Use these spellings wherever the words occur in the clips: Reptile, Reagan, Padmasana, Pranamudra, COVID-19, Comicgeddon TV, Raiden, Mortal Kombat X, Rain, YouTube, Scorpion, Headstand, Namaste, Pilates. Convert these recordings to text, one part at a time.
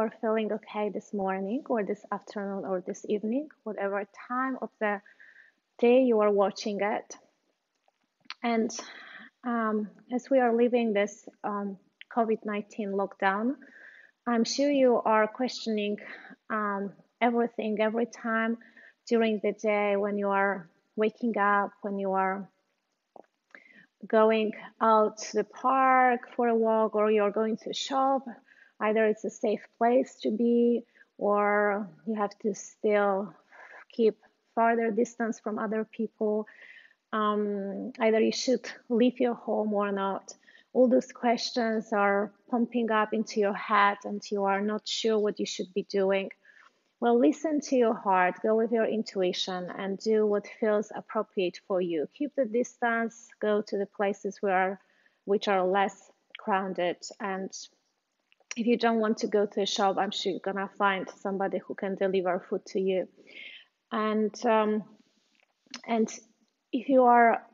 are feeling okay this morning or this afternoon or this evening, whatever time of the day you are watching it. And as we are living this COVID-19 lockdown, I'm sure you are questioning everything every time during the day, when you are waking up, when you are going out to the park for a walk, or you're going to shop. Either it's a safe place to be, or you have to still keep farther distance from other people. Either you should leave your home or not. All those questions are pumping up into your head, and you are not sure what you should be doing. Well, listen to your heart, go with your intuition, and do what feels appropriate for you. Keep the distance, go to the places which are less crowded. And if you don't want to go to a shop, I'm sure you're gonna find somebody who can deliver food to you. And if you are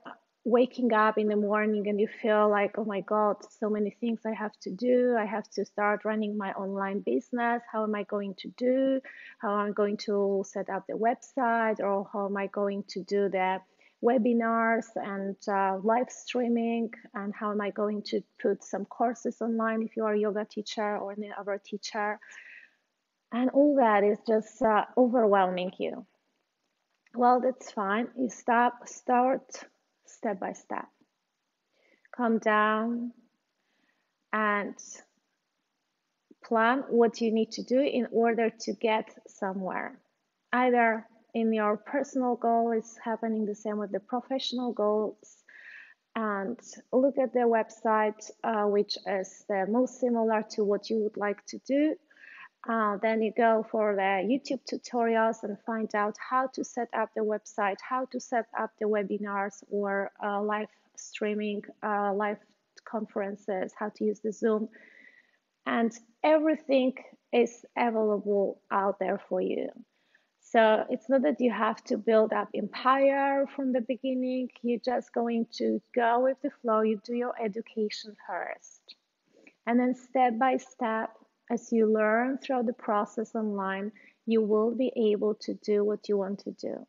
waking up in the morning and you feel like, oh my God, so many things I have to do. I have to start running my online business. How am I going to do? How am I going to set up the website, or how am I going to do the webinars and live streaming? And how am I going to put some courses online if you are a yoga teacher or any other teacher? And all that is just overwhelming you. Well, that's fine. You start step by step. Calm down and plan what you need to do in order to get somewhere. Either in your personal goal, it's happening the same with the professional goals. And look at the website, which is the most similar to what you would like to do. Then you go for the YouTube tutorials and find out how to set up the website, how to set up the webinars or live streaming, live conferences, how to use the Zoom. And everything is available out there for you. So it's not that you have to build up empire from the beginning. You're just going to go with the flow. You do your education first. And then step by step, as you learn throughout the process online, you will be able to do what you want to do.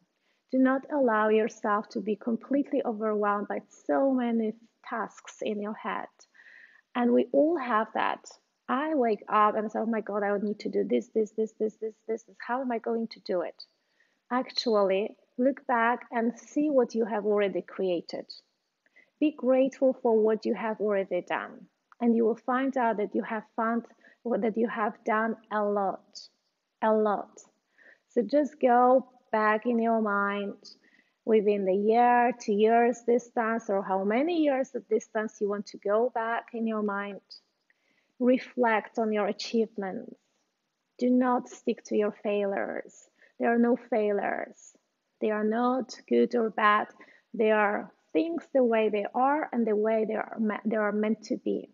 Do not allow yourself to be completely overwhelmed by so many tasks in your head. And we all have that. I wake up and say, oh my God, I would need to do this. How am I going to do it? Actually, look back and see what you have already created. Be grateful for what you have already done. And you will find out that you have done a lot. So just go back in your mind within the year, 2 years distance, or how many years of distance you want to go back in your mind. Reflect on your achievements. Do not stick to your failures. There are no failures. They are not good or bad. They are things the way they are and the way they are meant to be.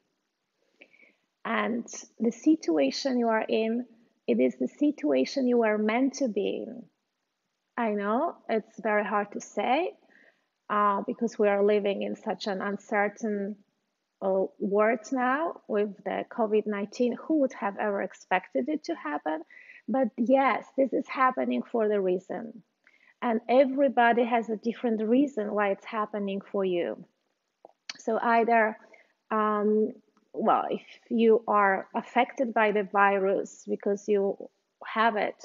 And the situation you are in, it is the situation you were meant to be in. I know it's very hard to say because we are living in such an uncertain world now with the COVID-19. Who would have ever expected it to happen? But yes, this is happening for the reason. And everybody has a different reason why it's happening for you. So either... well, if you are affected by the virus because you have it,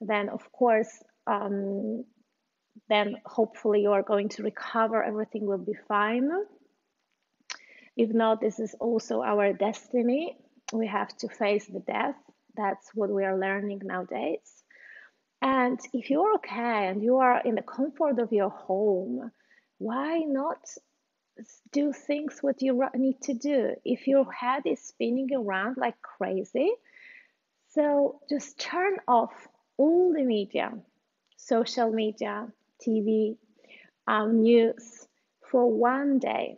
then of course, then hopefully you are going to recover. Everything will be fine. If not, this is also our destiny. We have to face the death. That's what we are learning nowadays. And if you're okay and you are in the comfort of your home, why not do things what you need to do? If your head is spinning around like crazy, so just turn off all the media, social media, TV, news for one day.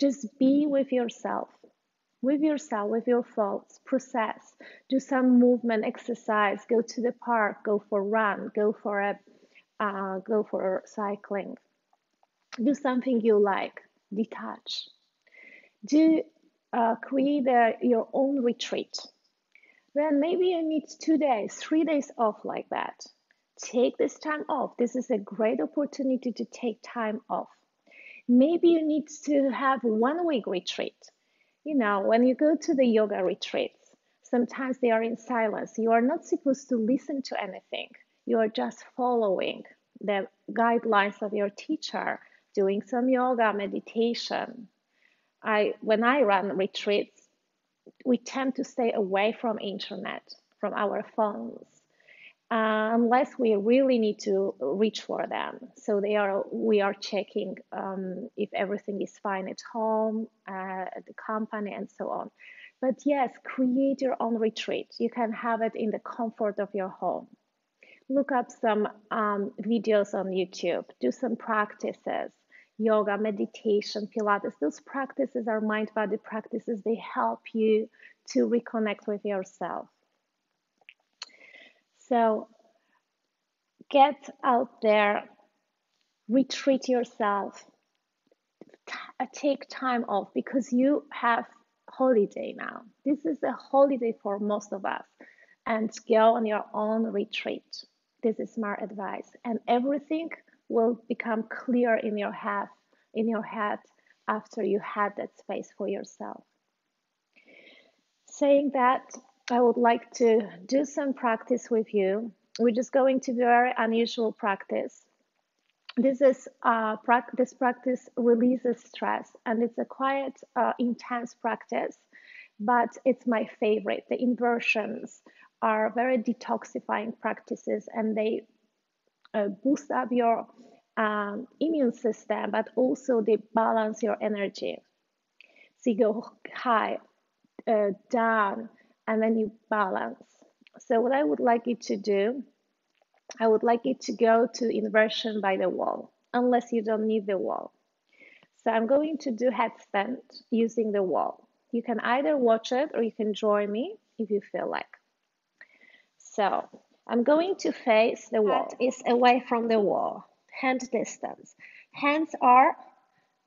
Just be with yourself, with your thoughts, process, do some movement, exercise, go to the park, go for a run, go for cycling. Do something you like. Detach. Create your own retreat. Well, maybe you need 2 days, 3 days off like that. Take this time off. This is a great opportunity to take time off. Maybe you need to have 1 week retreat. You know, when you go to the yoga retreats, sometimes they are in silence. You are not supposed to listen to anything. You are just following the guidelines of your teacher, doing some yoga, meditation. When I run retreats, we tend to stay away from internet, from our phones, unless we really need to reach for them. So we are checking if everything is fine at home, at the company, and so on. But yes, create your own retreat. You can have it in the comfort of your home. Look up some videos on YouTube. Do some practices. Yoga, meditation, Pilates, those practices are mind-body practices. They help you to reconnect with yourself. So get out there, retreat yourself, take time off because you have holiday now. This is a holiday for most of us, and go on your own retreat. This is my advice, and everything will become clear in your head, after you had that space for yourself. Saying that, I would like to do some practice with you. We're just going to do a very unusual practice. This practice releases stress, and it's a quite intense practice, but it's my favorite. The inversions are very detoxifying practices, and they boost up your immune system, but also they balance your energy. So you go high, down, and then you balance. So what I would like you to do, I would like you to go to inversion by the wall, unless you don't need the wall. So I'm going to do headstand using the wall. You can either watch it or you can join me if you feel like. So I'm going to face the wall. Head is away from the wall, hand distance. Hands are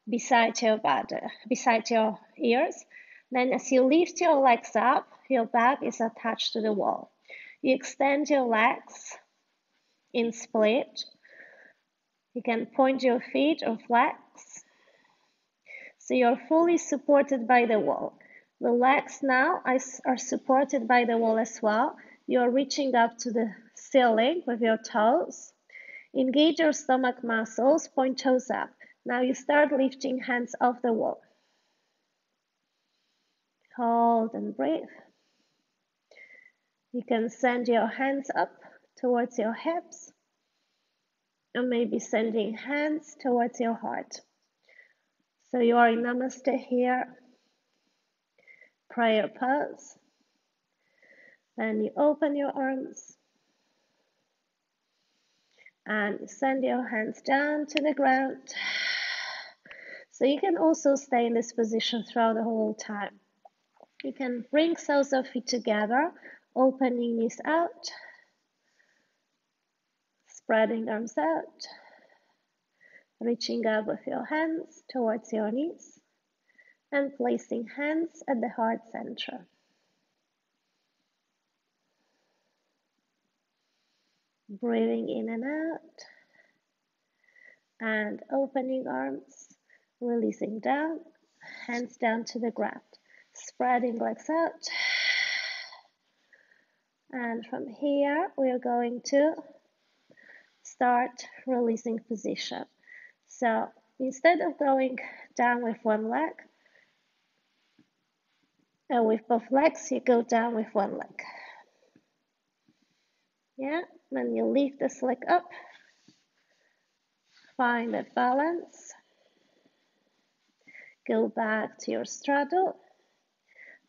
beside your body, beside your ears. Then as you lift your legs up, your back is attached to the wall. You extend your legs in split. You can point your feet or flex. So you're fully supported by the wall. The legs now are supported by the wall as well. You're reaching up to the ceiling with your toes. Engage your stomach muscles, point toes up. Now you start lifting hands off the wall. Hold and breathe. You can send your hands up towards your hips, and maybe sending hands towards your heart. So you are in Namaste here, prayer pose. Then you open your arms and send your hands down to the ground. So you can also stay in this position throughout the whole time. You can bring soles of feet together, opening knees out, spreading arms out, reaching up with your hands towards your knees, and placing hands at the heart center. Breathing in and out, and opening arms, releasing down, hands down to the ground, spreading legs out. And from here, we are going to start releasing position. So instead of going down with one leg, and with both legs, you go down with one leg. Yeah, then you lift this leg up, find that balance, go back to your straddle,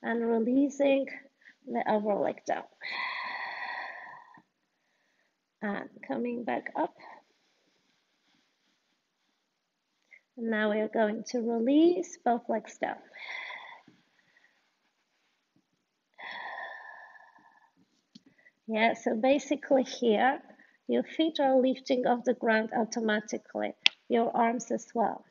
and releasing the other leg down. And coming back up. And now we are going to release both legs down. Yeah, so basically here, your feet are lifting off the ground automatically, your arms as well.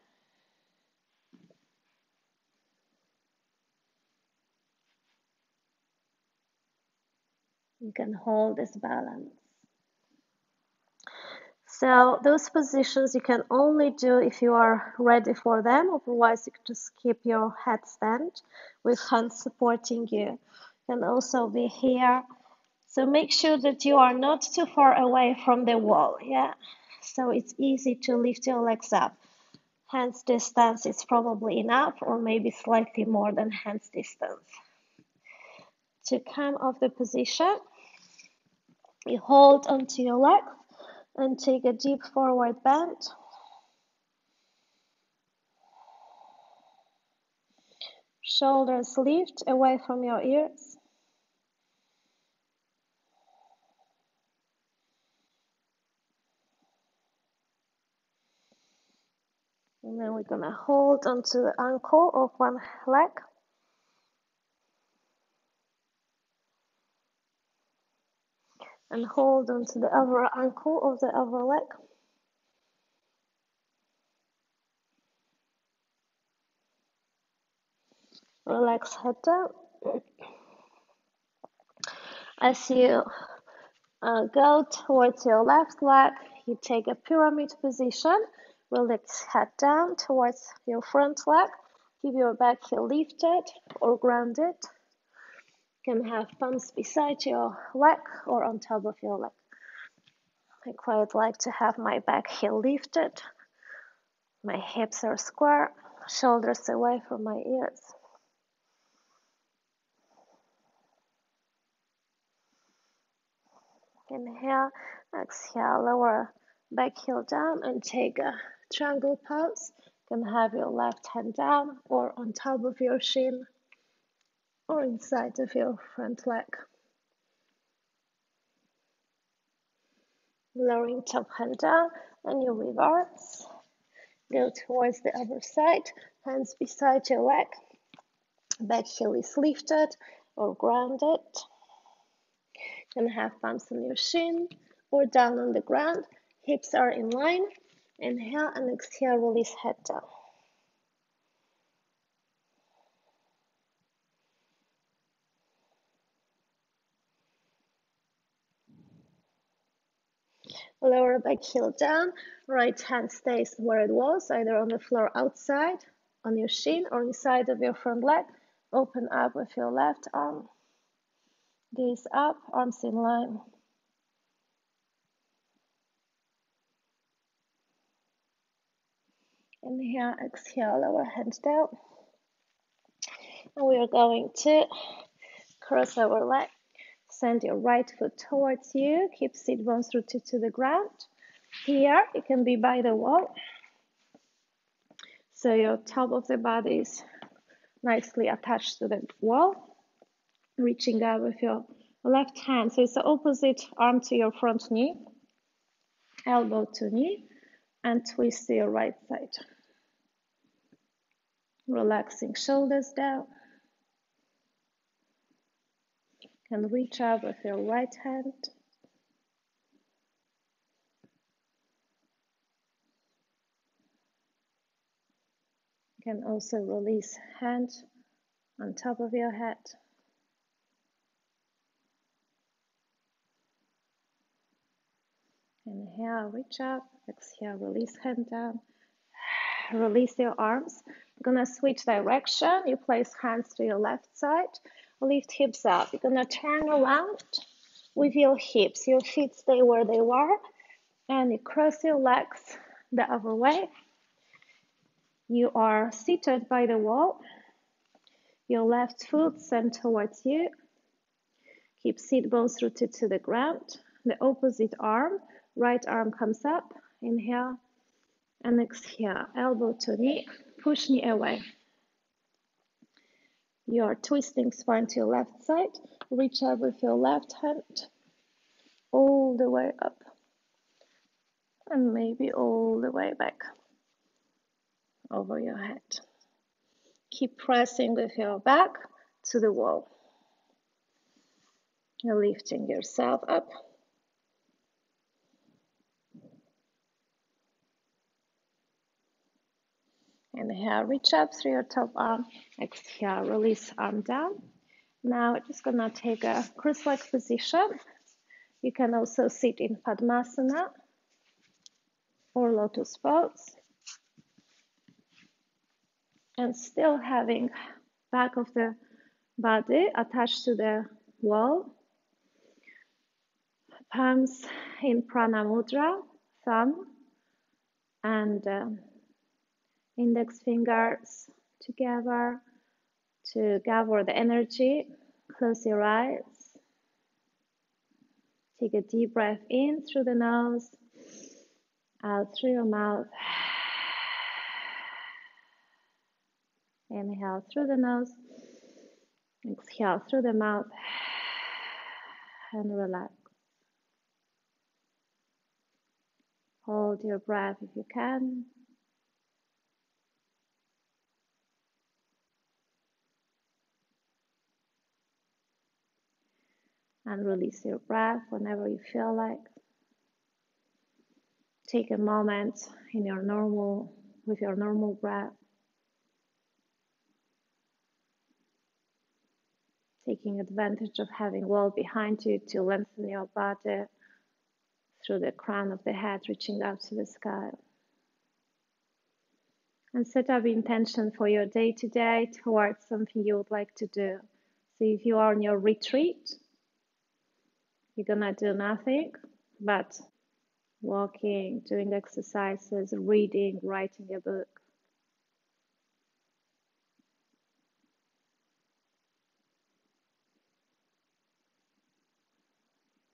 You can hold this balance. So those positions you can only do if you are ready for them. Otherwise, you can just keep your headstand with hands supporting you. You can also be here. So make sure that you are not too far away from the wall. Yeah. So it's easy to lift your legs up. Hands distance is probably enough, or maybe slightly more than hands distance. To come off the position, you hold onto your legs and take a deep forward bend. Shoulders lift away from your ears. And then we're gonna hold onto the ankle of one leg. And hold onto the other ankle of the other leg. Relax head down. As you go towards your left leg, you take a pyramid position. Relax head down towards your front leg. Keep your back heel lifted or grounded. You can have palms beside your leg or on top of your leg. I quite like to have my back heel lifted. My hips are square, shoulders away from my ears. Inhale, exhale, lower back heel down and take a triangle pose. You can have your left hand down or on top of your shin, or inside of your front leg. Lowering top hand down and you reverse. Go towards the other side, hands beside your leg. Back heel is lifted or grounded. You can have palms on your shin or down on the ground. Hips are in line. Inhale and exhale, release head down. Lower back heel down, right hand stays where it was, either on the floor outside, on your shin, or inside of your front leg. Open up with your left arm. Gaze up, arms in line. Inhale, exhale, lower hand down. And we are going to cross our leg. Send your right foot towards you. Keep seat bones rooted to the ground. Here, it can be by the wall. So your top of the body is nicely attached to the wall. Reaching out with your left hand. So it's the opposite arm to your front knee. Elbow to knee. And twist to your right side. Relaxing shoulders down. And reach up with your right hand. You can also release hand on top of your head. Inhale, reach up. Exhale, release hand down. Release your arms. You're gonna switch direction. You place hands to your left side. Lift hips up. You're going to turn around with your hips. Your feet stay where they were. And you cross your legs the other way. You are seated by the wall. Your left foot sent towards you. Keep seat bones rooted to the ground. The opposite arm, right arm comes up. Inhale and exhale. Elbow to knee. Push knee away. You are twisting spine to your left side. Reach up with your left hand all the way up and maybe all the way back over your head. Keep pressing with your back to the wall. You're lifting yourself up. Inhale, reach up through your top arm. Exhale, release arm down. Now just gonna take a cruise-like position. You can also sit in Padmasana or lotus pose. And still having back of the body attached to the wall. Palms in Pranamudra, thumb and index fingers together to gather the energy. Close your eyes. Take a deep breath in through the nose, out through your mouth. Inhale through the nose, exhale through the mouth, and relax. Hold your breath if you can. And release your breath whenever you feel like. Take a moment in your normal, with your normal breath. Taking advantage of having wall behind you to lengthen your body through the crown of the head, reaching up to the sky. And set up intention for your day today towards something you would like to do. So if you are on your retreat, you're gonna do nothing but walking, doing exercises, reading, writing a book.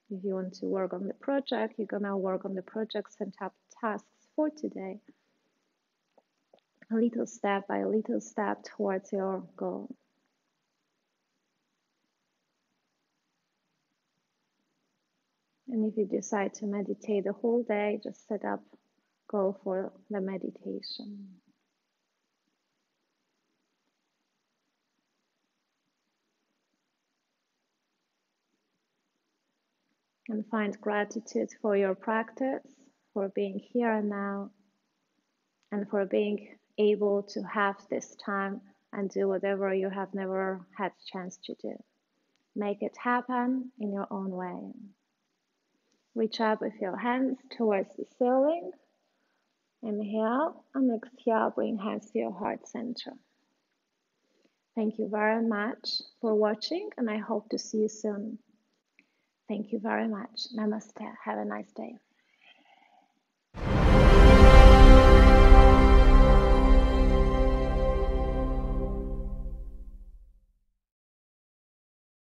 If you want to work on the project, you're gonna work on the project, set up tasks for today. A little step by little step towards your goal. And if you decide to meditate the whole day, just set up a goal for the meditation. And find gratitude for your practice, for being here and now, and for being able to have this time and do whatever you have never had a chance to do. Make it happen in your own way. Reach up with your hands towards the ceiling. Inhale and exhale, bring hands to your heart center. Thank you very much for watching, and I hope to see you soon. Thank you very much. Namaste. Have a nice day.